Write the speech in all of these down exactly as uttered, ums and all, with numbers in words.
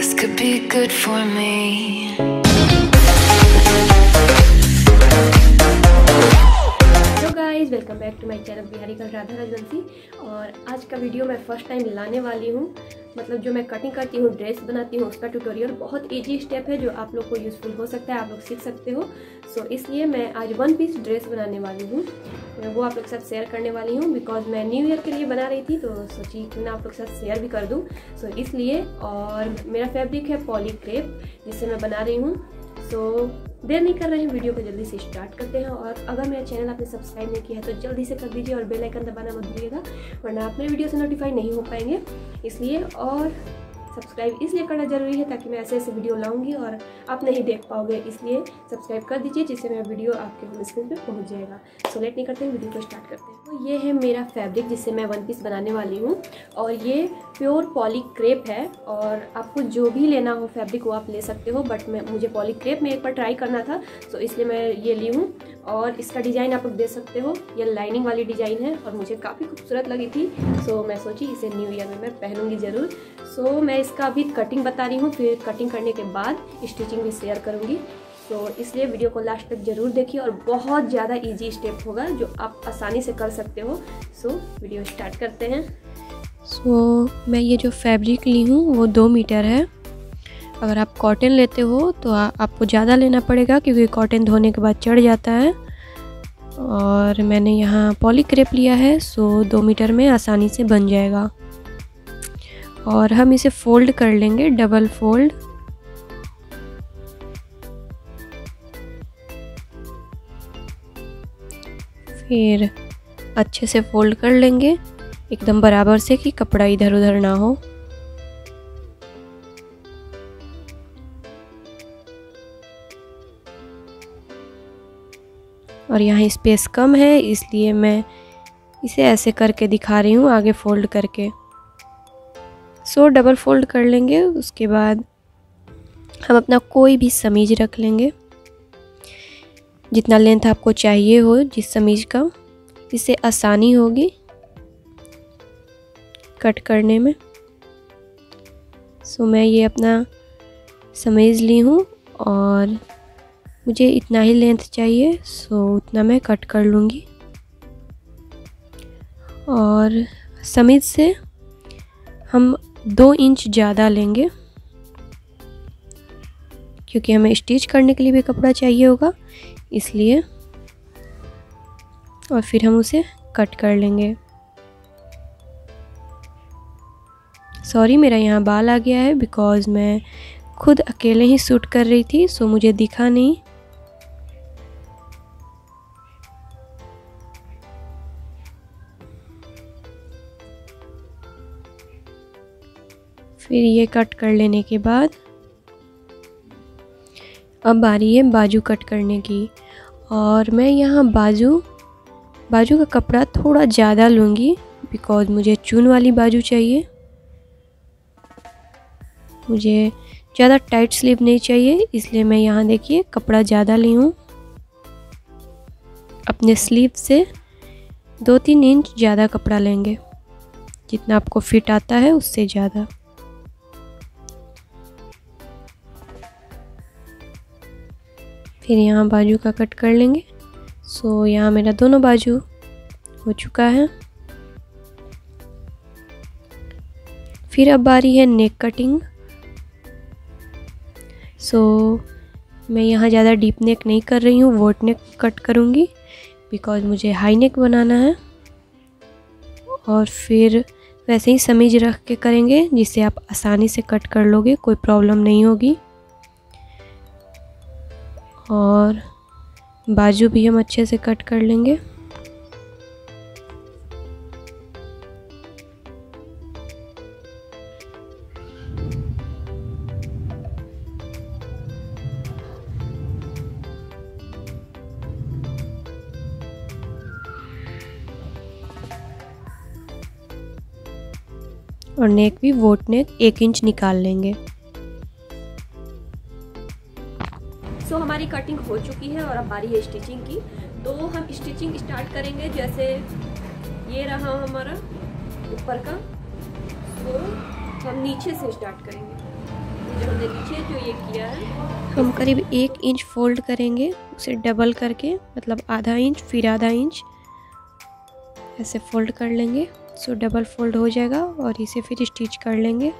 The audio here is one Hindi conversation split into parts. This could be good for me. Welcome back to my channel Bihari girl Radha Rajvanshi. और आज का वीडियो मैं फर्स्ट टाइम लाने वाली हूँ। मतलब जो मैं कटिंग करती हूँ, ड्रेस बनाती हूँ, उसका ट्यूटोरियल। बहुत इजी स्टेप है जो आप लोग को यूज़फुल हो सकता है, आप लोग सीख सकते हो। सो इसलिए मैं आज वन पीस ड्रेस बनाने वाली हूँ, मैं वो आप लोग के साथ शेयर करने वाली हूँ। बिकॉज मैं न्यू ईयर के लिए बना रही थी तो सोची क्यों ना आप लोग के साथ शेयर भी कर दूँ, सो इसलिए। और मेरा फैब्रिक है पॉली क्रेप जिससे मैं बना रही हूँ। सो देर नहीं कर रहे हैं, वीडियो को जल्दी से स्टार्ट करते हैं। और अगर मेरा चैनल आपने सब्सक्राइब नहीं किया है तो जल्दी से कर दीजिए और बेल आइकन दबाना मत भूलिएगा, वरना आप मेरे वीडियो से नोटिफाई नहीं हो पाएंगे। इसलिए और सब्सक्राइब इसलिए करना ज़रूरी है ताकि मैं ऐसे ऐसे वीडियो लाऊंगी और आप नहीं देख पाओगे, इसलिए सब्सक्राइब कर दीजिए जिससे मेरा वीडियो आपके स्क्रीन पे पहुंच जाएगा। सो लेट नहीं करते हैं, वीडियो को स्टार्ट करते हैं। तो ये है मेरा फैब्रिक जिससे मैं वन पीस बनाने वाली हूँ, और ये प्योर पॉली क्रेप है। और आपको जो भी लेना हो फैब्रिक वो आप ले सकते हो, बट मैं मुझे पॉली क्रेप में एक बार ट्राई करना था तो इसलिए मैं ये ली हूँ। और इसका डिज़ाइन आप लोग देख सकते हो, ये लाइनिंग वाली डिज़ाइन है और मुझे काफ़ी खूबसूरत लगी थी। सो मैं सोची इसे न्यू ईयर में मैं पहनूंगी ज़रूर। सो मैं इसका अभी कटिंग बता रही हूँ, फिर कटिंग करने के बाद स्टिचिंग भी शेयर करूँगी। तो इसलिए वीडियो को लास्ट तक ज़रूर देखिए, और बहुत ज़्यादा इजी स्टेप होगा जो आप आसानी से कर सकते हो। सो वीडियो स्टार्ट करते हैं। सो मैं ये जो फैब्रिक ली हूँ वो दो मीटर है। अगर आप कॉटन लेते हो तो आ, आपको ज़्यादा लेना पड़ेगा क्योंकि कॉटन धोने के बाद चढ़ जाता है। और मैंने यहाँ पॉली क्रेप लिया है, सो दो मीटर में आसानी से बन जाएगा। और हम इसे फोल्ड कर लेंगे, डबल फोल्ड। फिर अच्छे से फोल्ड कर लेंगे एकदम बराबर से कि कपड़ा इधर उधर ना हो। और यहाँ स्पेस कम है इसलिए मैं इसे ऐसे करके दिखा रही हूँ, आगे फोल्ड करके। सो डबल फोल्ड कर लेंगे। उसके बाद हम अपना कोई भी समीज रख लेंगे, जितना लेंथ आपको चाहिए हो जिस समीज का, इससे आसानी होगी कट करने में। सो मैं ये अपना समीज ली हूँ और मुझे इतना ही लेंथ चाहिए, सो उतना मैं कट कर लूँगी। और समीज से हम दो इंच ज़्यादा लेंगे क्योंकि हमें स्टिच करने के लिए भी कपड़ा चाहिए होगा, इसलिए। और फिर हम उसे कट कर लेंगे। सॉरी मेरा यहाँ बाल आ गया है बिकॉज़ मैं खुद अकेले ही शूट कर रही थी, सो मुझे दिखा नहीं। फिर ये कट कर लेने के बाद अब बारी है बाजू कट करने की। और मैं यहाँ बाजू बाजू का कपड़ा थोड़ा ज़्यादा लूँगी बिकॉज़ मुझे चून वाली बाजू चाहिए, मुझे ज़्यादा टाइट स्लीव नहीं चाहिए। इसलिए मैं यहाँ देखिए कपड़ा ज़्यादा ली हूँ, अपने स्लीव से दो तीन इंच ज़्यादा कपड़ा लेंगे, जितना आपको फिट आता है उससे ज़्यादा। फिर यहाँ बाजू का कट कर लेंगे। सो यहाँ मेरा दोनों बाजू हो चुका है। फिर अब बारी है नेक कटिंग। सो so, मैं यहाँ ज़्यादा डीप नेक नहीं कर रही हूँ, वोट नेक कट करूँगी बिकॉज़ मुझे हाई नेक बनाना है। और फिर वैसे ही समीज रख के करेंगे जिससे आप आसानी से कट कर लोगे, कोई प्रॉब्लम नहीं होगी। और बाजू भी हम अच्छे से कट कर लेंगे। और नेक भी वोट नेक एक इंच निकाल लेंगे। सो so, हमारी कटिंग हो चुकी है और अब बारी है स्टिचिंग की। तो हम स्टिचिंग स्टार्ट करेंगे। जैसे ये रहा हमारा ऊपर का, तो हम नीचे से स्टार्ट करेंगे। देखिए जो ये किया है, हम करीब एक इंच फोल्ड करेंगे उसे डबल करके, मतलब आधा इंच फिर आधा इंच ऐसे फोल्ड कर लेंगे। सो डबल फोल्ड हो जाएगा और इसे फिर स्टिच कर लेंगे।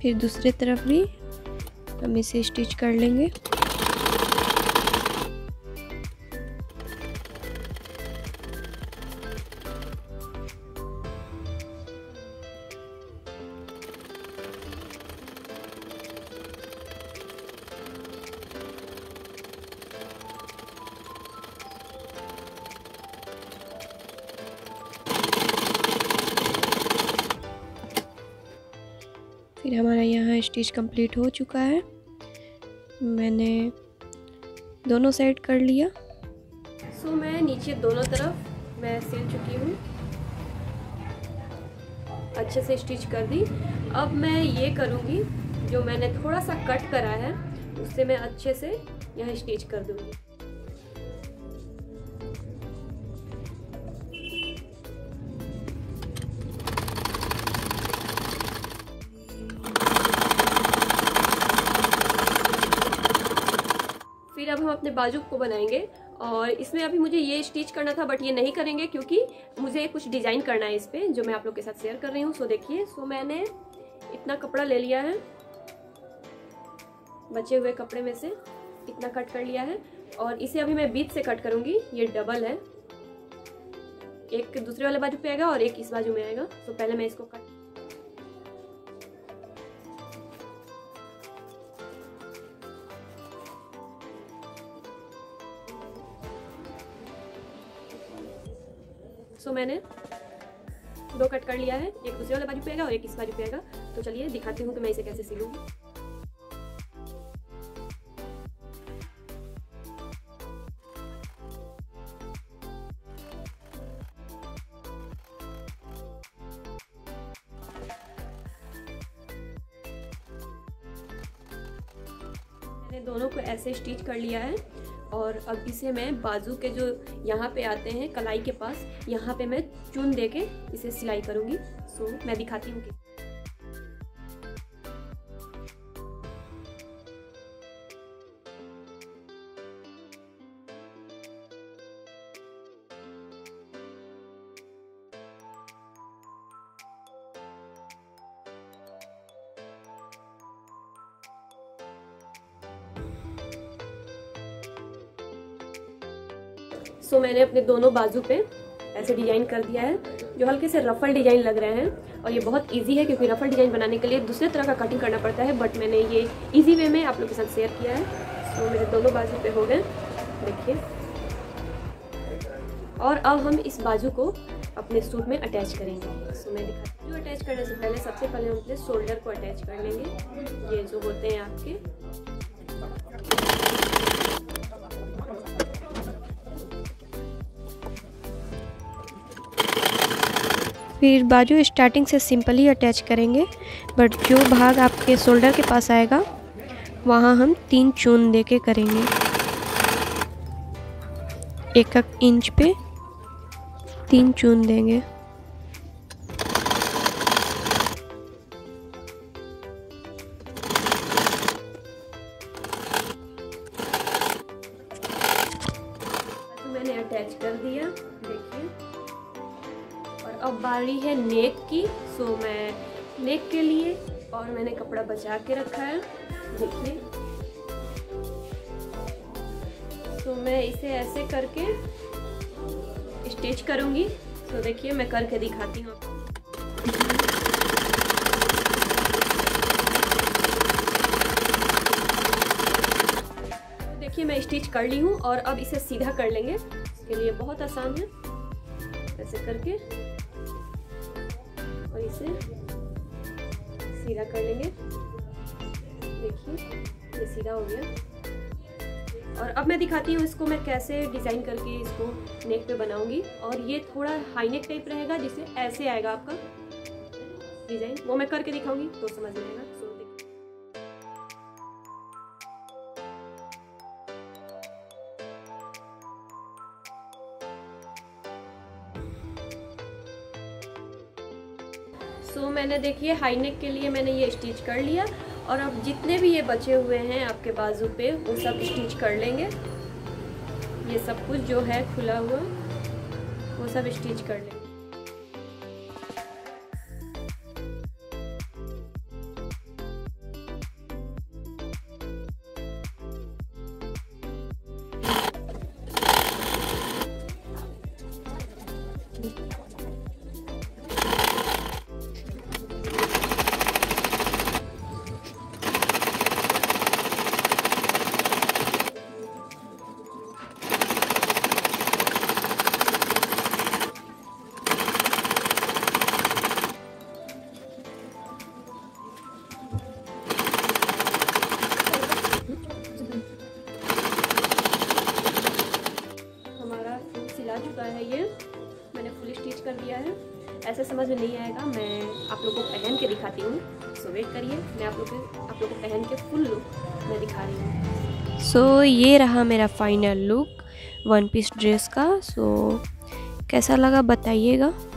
फिर दूसरे तरफ भी हम इसे स्टिच कर लेंगे। फिर हमारा यहाँ स्टिच कंप्लीट हो चुका है। मैंने दोनों साइड कर लिया। सो so, मैं नीचे दोनों तरफ मैं सिल चुकी हूँ, अच्छे से स्टिच कर दी। अब मैं ये करूँगी जो मैंने थोड़ा सा कट करा है उससे मैं अच्छे से यहाँ स्टिच कर दूँगी। अब हम अपने बाजू को बनाएंगे और इसमें अभी मुझे ये स्टिच करना था बट ये नहीं करेंगे क्योंकि मुझे कुछ डिजाइन करना है इस पे जो मैं आप लोग के साथ शेयर कर रही हूँ। सो देखिए, सो मैंने इतना कपड़ा ले लिया है, बचे हुए कपड़े में से इतना कट कर लिया है और इसे अभी मैं बीच से कट करूँगी। ये डबल है, एक दूसरे वाले बाजू पे आएगा और एक इस बाजू में आएगा। तो पहले मैं इसको कट तो मैंने दो कट कर लिया है, एक दूसरे वाले बाजू पे आएगा और एक इस बाजू पे आएगा। तो चलिए दिखाती हूँ कि मैं इसे कैसे सिलूंगी। मैंने दोनों को ऐसे स्टिच कर लिया है और अब इसे मैं बाजू के जो यहाँ पे आते हैं कलाई के पास, यहाँ पे मैं चुन देके इसे सिलाई करूँगी। सो मैं दिखाती हूँ कि सो so, मैंने अपने दोनों बाजू पे ऐसे डिजाइन कर दिया है जो हल्के से रफल डिजाइन लग रहे हैं और ये बहुत इजी है क्योंकि रफल डिजाइन बनाने के लिए दूसरे तरह का कटिंग करना पड़ता है बट मैंने ये इजी वे में आप लोग के साथ शेयर किया है। सो so, मेरे दोनों बाजू पे हो गए, देखिए। और अब हम इस बाजू को अपने सूट में अटैच करेंगे। सो so, मैं दिखाती हूँ। अटैच करने से पहले सबसे पहले हम अपने शोल्डर को अटैच कर लेंगे। ये जो होते हैं आपके फिर बाजू स्टार्टिंग से सिंपली अटैच करेंगे बट जो भाग आपके शोल्डर के पास आएगा वहाँ हम तीन चून देके करेंगे, एक एक इंच पे तीन चून देंगे। तो मैंने अटैच कर दिया, देखिए। और अब बारी है नेक की। सो मैं नेक के लिए और मैंने कपड़ा बचा के रखा है, देखिए। सो मैं इसे ऐसे करके स्टिच करूँगी। सो देखिए मैं करके दिखाती हूँ आपको। स्टिच कर ली हूँ और अब इसे सीधा कर लेंगे। इसके लिए बहुत आसान है, ऐसे करके और इसे सीधा कर लेंगे। देखिए ये सीधा हो गया और अब मैं दिखाती हूँ इसको मैं कैसे डिज़ाइन करके इसको नेक पे बनाऊंगी। और ये थोड़ा हाई नेक टाइप रहेगा जिससे ऐसे आएगा आपका डिज़ाइन, वो मैं करके दिखाऊंगी तो समझ में आएगा। सो so, मैंने देखिए हाई नेक के लिए मैंने ये स्टिच कर लिया और अब जितने भी ये बचे हुए हैं आपके बाजू पे वो सब स्टिच कर लेंगे। ये सब कुछ जो है खुला हुआ वो सब स्टिच कर लेंगे। ऐसा समझ में नहीं आएगा, मैं आप लोग को पहन के दिखाती हूँ। सो वेट करिए, मैं आप लोग आप लोग को पहन के फुल लुक मैं दिखा रही हूँ। सो so, ये रहा मेरा final look one piece dress का। सो so, कैसा लगा बताइएगा।